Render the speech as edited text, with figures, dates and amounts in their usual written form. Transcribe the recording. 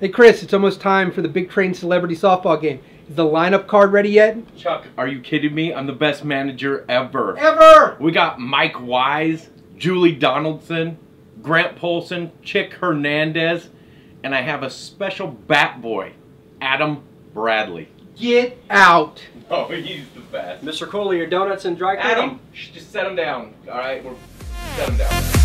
Hey Chris, it's almost time for the Big Train Celebrity Softball game. Is the lineup card ready yet? Chuck, are you kidding me? I'm the best manager ever. Ever! We got Mike Wise, Julie Donaldson, Grant Polson, Chick Hernandez, and I have a special bat boy, Adam Bradley. Get out! Oh, he's the best. Mr. Coley, your donuts and dry cleaning? Adam, just set him down. All right, we're set him down.